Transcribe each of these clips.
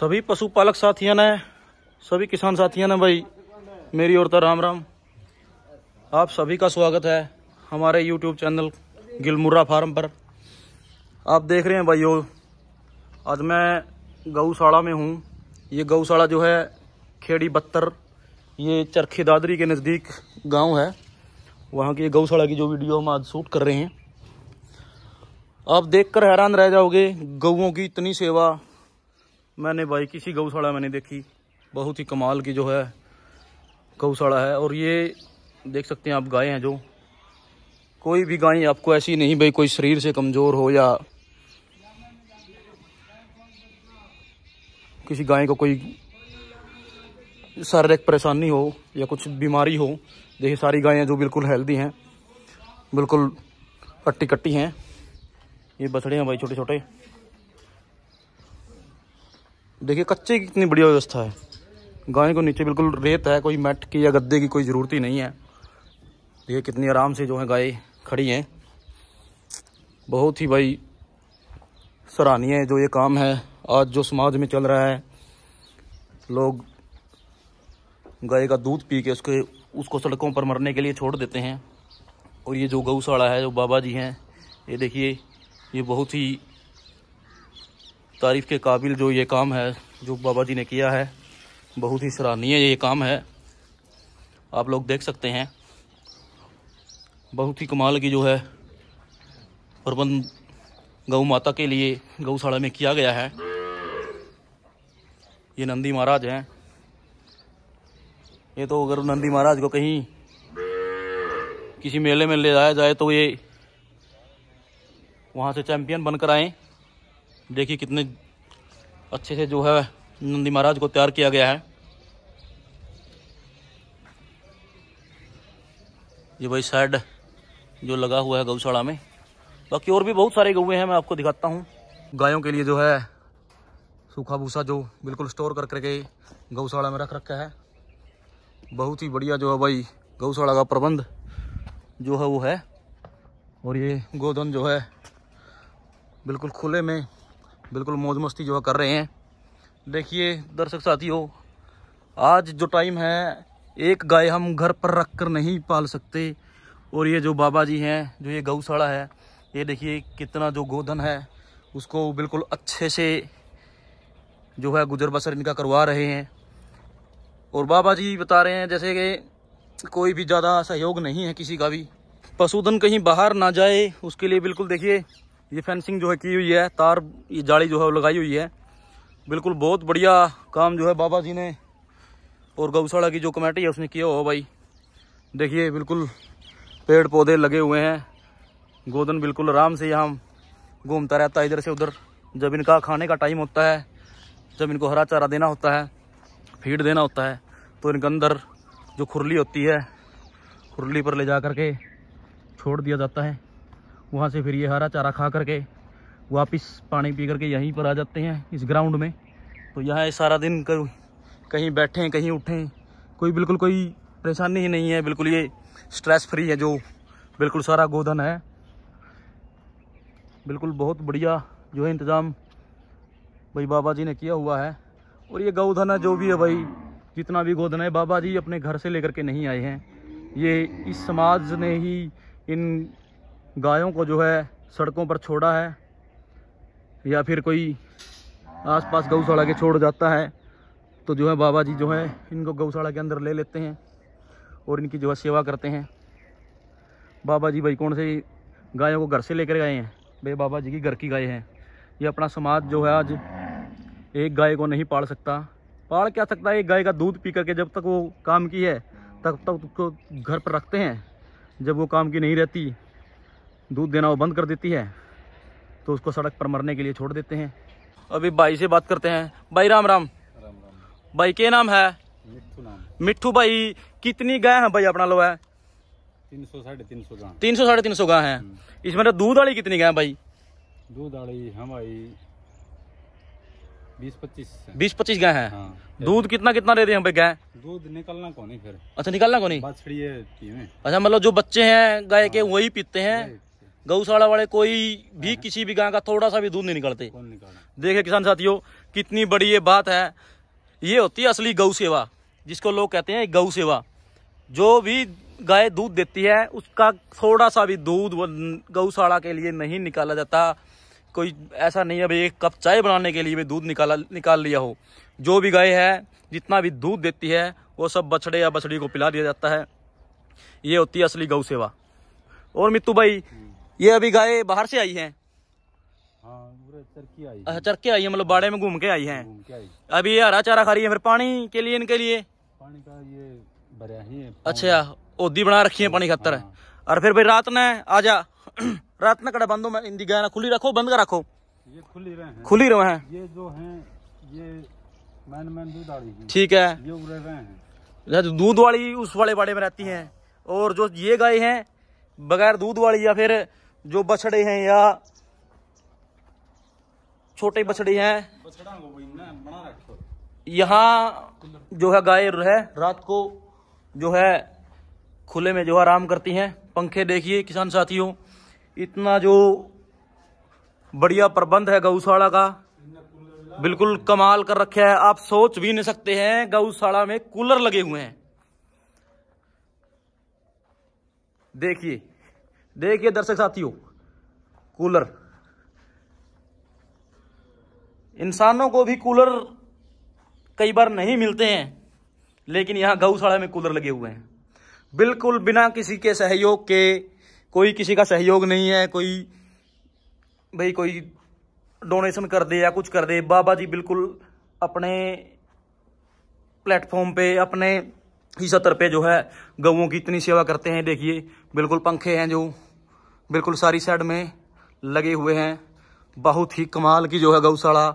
सभी पशुपालक साथियों ने, सभी किसान साथियों ने भाई मेरी ओर से राम राम। आप सभी का स्वागत है हमारे YouTube चैनल गिलमुर्रा फार्म पर। आप देख रहे हैं भाइयों, आज मैं गौशाला में हूँ। ये गौशाला जो है खेड़ी बत्तर, ये चरखी दादरी के नज़दीक गांव है, वहाँ की गौशाला की जो वीडियो हम आज शूट कर रहे हैं। आप देखकर हैरान रह जाओगे, गौओं की इतनी सेवा मैंने भाई किसी गौशाला में नहीं देखी। बहुत ही कमाल की जो है गौशाला है। और ये देख सकते हैं आप गायें हैं, जो कोई भी गाय आपको ऐसी नहीं भाई कोई शरीर से कमज़ोर हो या किसी गाय को कोई शारीरिक परेशानी हो या कुछ बीमारी हो। देखिए सारी गायें जो बिल्कुल हेल्दी हैं, बिल्कुल कट्टी कट्टी हैं। ये बछड़े हैं भाई छोटे छोटे। देखिए कच्चे की कितनी बढ़िया व्यवस्था है। गाय को नीचे बिल्कुल रेत है, कोई मैट की या गद्दे की कोई ज़रूरत ही नहीं है। देखिए कितनी आराम से जो है गाय खड़ी हैं। बहुत ही भाई सराहनीय जो ये काम है। आज जो समाज में चल रहा है, लोग गाय का दूध पी के उसको सड़कों पर मरने के लिए छोड़ देते हैं। और ये जो गौशाला है, जो बाबा जी हैं, ये देखिए, ये बहुत ही तारीफ़ के काबिल जो ये काम है जो बाबा जी ने किया है, बहुत ही सराहनीय ये काम है। आप लोग देख सकते हैं बहुत ही कमाल की जो है प्रबंध गौ माता के लिए गौशाला में किया गया है। ये नंदी महाराज हैं। ये तो अगर नंदी महाराज को कहीं किसी मेले में ले जाया जाए तो ये वहाँ से चैंपियन बनकर आए। देखिए कितने अच्छे से जो है नंदी महाराज को तैयार किया गया है। ये भाई शेड जो लगा हुआ है गौशाला में। बाकी और भी बहुत सारे गौए हैं, मैं आपको दिखाता हूँ। गायों के लिए जो है सूखा भूसा जो बिल्कुल स्टोर कर करके गौशाला में रख रखा है। बहुत ही बढ़िया जो है भाई गौशाला का प्रबंध जो है वो है। और ये गोधन जो है बिल्कुल खुले में बिल्कुल मौज मस्ती जो है कर रहे हैं। देखिए दर्शक साथियों, आज जो टाइम है, एक गाय हम घर पर रख कर नहीं पाल सकते। और ये जो बाबा जी हैं, जो ये गौशाला है, ये देखिए कितना जो गोधन है उसको बिल्कुल अच्छे से जो है गुजर बसर इनका करवा रहे हैं। और बाबा जी बता रहे हैं जैसे कि कोई भी ज़्यादा सहयोग नहीं है किसी का भी। पशुधन कहीं बाहर ना जाए उसके लिए बिल्कुल देखिए ये फेंसिंग जो है की हुई है, तार ये जाली जो है लगाई हुई है। बिल्कुल बहुत बढ़िया काम जो है बाबा जी ने और गौशाला की जो कमेटी है उसने किया हो भाई। देखिए बिल्कुल पेड़ पौधे लगे हुए हैं। गोधन बिल्कुल आराम से यहाँ घूमता रहता है इधर से उधर। जब इनका खाने का टाइम होता है, जब इनको हरा चारा देना होता है, फीड देना होता है, तो इनके अंदर जो खुरली होती है, खुरली पर ले जा कर के छोड़ दिया जाता है। वहाँ से फिर ये हरा चारा खा करके वापस पानी पी करके यहीं पर आ जाते हैं इस ग्राउंड में। तो यहाँ सारा दिन कहीं बैठें कहीं उठें, कोई बिल्कुल कोई परेशानी ही नहीं है। बिल्कुल ये स्ट्रेस फ्री है जो बिल्कुल सारा गोधन है। बिल्कुल बहुत बढ़िया जो है इंतज़ाम भाई बाबा जी ने किया हुआ है। और ये गौधन है जो भी है भाई, जितना भी गोधन है बाबा जी अपने घर से लेकर के नहीं आए हैं। ये इस समाज ने ही इन गायों को जो है सड़कों पर छोड़ा है या फिर कोई आसपास गौशाला के छोड़ जाता है तो जो है बाबा जी जो है इनको गौशाला के अंदर ले लेते हैं और इनकी जो है सेवा करते हैं। बाबा जी भाई कौन से गायों को घर से लेकर गए हैं भाई, बाबा जी की घर की गाय हैं। ये अपना समाज जो है आज एक गाय को नहीं पाल सकता, पाल क्या सकता है? एक गाय का दूध पी करके जब तक वो काम की है तब तक उसको घर पर रखते हैं। जब वो काम की नहीं रहती, दूध देना वो बंद कर देती है, तो उसको सड़क पर मरने के लिए छोड़ देते हैं। अभी भाई से बात करते हैं। भाई राम राम। भाई के नाम है मिठू। नाम मिठू। भाई कितनी गाय है भाई अपना लो है? 300 साढ़े 300 गाय। 300 साढ़े 300 गाय है। इसमें तो दूध वाली कितनी गाय भाई? दूध वाली हम भाई 20-25 गाय है। हाँ। दूध कितना कितना दे रहे हैं भाई गाय? दूध निकलना को नहीं फिर। अच्छा निकलना को नहीं। अच्छा मतलब जो बच्चे हैं गाय के वही पीते हैं, गौशाला वाले कोई भी किसी भी गाय का थोड़ा सा भी दूध नहीं निकालते। देखिए किसान साथियों कितनी बड़ी ये बात है, ये होती है असली गौ सेवा, जिसको लोग कहते हैं गौ सेवा। जो भी गाय दूध देती है उसका थोड़ा सा भी दूध गौशाला के लिए नहीं निकाला जाता। कोई ऐसा नहीं है भाई एक कप चाय बनाने के लिए भी दूध निकाल लिया हो। जो भी गाय है जितना भी दूध देती है वो सब बछड़े या बछड़ी को पिला दिया जाता है। ये होती है असली गौ सेवा। और मित्तू भाई ये अभी गाय बाहर से आई है? अच्छा चरके आई है, मतलब बाड़े में घूम के आई है। अभी ये हरा चारा खा रही है, फिर पानी के लिए इनके लिए पानी का ये भरा है। अच्छा ओदी बना रखी है पानी खातर। और फिर भाई रात ने आजा, रात ना कड़ा बंदो में इनकी गाय ना खुली रखो, बंद कर रखो, ये खुली रहे हैं। ये जो हैं ये मैन दूध वाली ठीक है, ये उड़े रहे हैं दूध वाली उस वाले बाड़े में रहती हैं। और जो ये गाय हैं बगैर दूध वाली या फिर जो बछड़े हैं या छोटे बछड़े हैं यहाँ जो है गाय है रात को जो है खुले में जो आराम करती हैं। पंखे देखिए किसान साथियों, इतना जो बढ़िया प्रबंध है गौशाला का, बिल्कुल कमाल कर रखे है। आप सोच भी नहीं सकते हैं गौशाला में कूलर लगे हुए हैं। देखिए देखिए दर्शक साथियों कूलर, इंसानों को भी कूलर कई बार नहीं मिलते हैं, लेकिन यहाँ गौशाला में कूलर लगे हुए हैं। बिल्कुल बिना किसी के सहयोग के, कोई किसी का सहयोग नहीं है, कोई भाई कोई डोनेशन कर दे या कुछ कर दे। बाबा जी बिल्कुल अपने प्लेटफॉर्म पे अपने ही सतर पे जो है गऊओं की इतनी सेवा करते हैं। देखिए बिल्कुल पंखे हैं जो बिल्कुल सारी साइड में लगे हुए हैं। बहुत ही कमाल की जो है गौशाला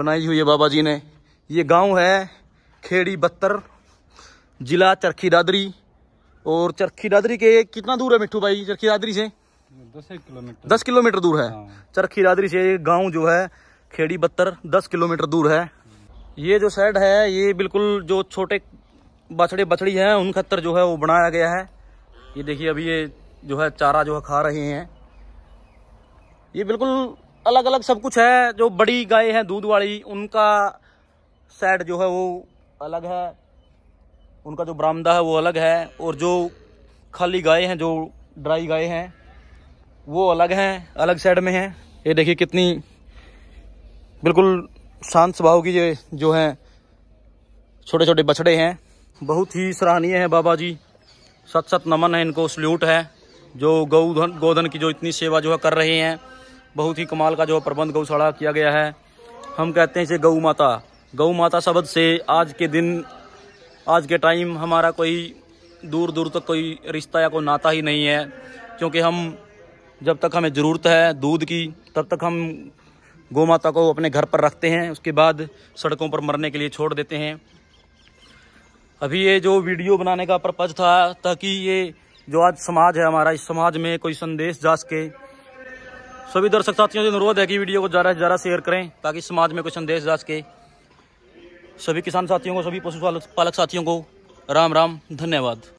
बनाई हुई है बाबा जी ने। ये गांव है खेड़ी बत्तर, जिला चरखी दादरी। और चरखी दादरी के कितना दूर है मिठू भाई? चरखी दादरी से 10 किलोमीटर 10 किलोमीटर दूर है। चरखी दादरी से गांव जो है खेड़ी बत्तर 10 किलोमीटर दूर है। ये जो शेड है ये बिल्कुल जो छोटे बछड़े बछड़ी हैं उन खतर जो है वो बनाया गया है। ये देखिए अभी ये जो है चारा जो है खा रहे हैं। ये बिल्कुल अलग अलग सब कुछ है। जो बड़ी गाय है दूध वाली उनका शेड जो है वो अलग है, उनका जो बरामदा है वो अलग है। और जो खाली गाय हैं जो ड्राई गाय हैं वो अलग हैं, अलग साइड में हैं। ये देखिए कितनी बिल्कुल शांत स्वभाव की ये जो हैं छोटे छोटे बछड़े हैं। बहुत ही सराहनीय है बाबा जी, सत सत नमन है इनको, सल्यूट है जो गौधन की जो इतनी सेवा जो है कर रहे हैं। बहुत ही कमाल का जो प्रबंध गौशाला किया गया है। हम कहते हैं इसे गौ माता। गौ माता शब्द से आज के दिन आज के टाइम हमारा कोई दूर दूर तक कोई रिश्ता या कोई नाता ही नहीं है, क्योंकि हम जब तक हमें ज़रूरत है दूध की तब तक हम गौ माता को अपने घर पर रखते हैं, उसके बाद सड़कों पर मरने के लिए छोड़ देते हैं। अभी ये जो वीडियो बनाने का पर्पज़ था ताकि ये जो आज समाज है हमारा, इस समाज में कोई संदेश जा सके। सभी दर्शक साथियों से अनुरोध है कि वीडियो को ज़्यादा से ज़्यादा शेयर करें ताकि समाज में कोई संदेश जा सके। सभी किसान साथियों को, सभी पशु पालक साथियों को राम राम, धन्यवाद।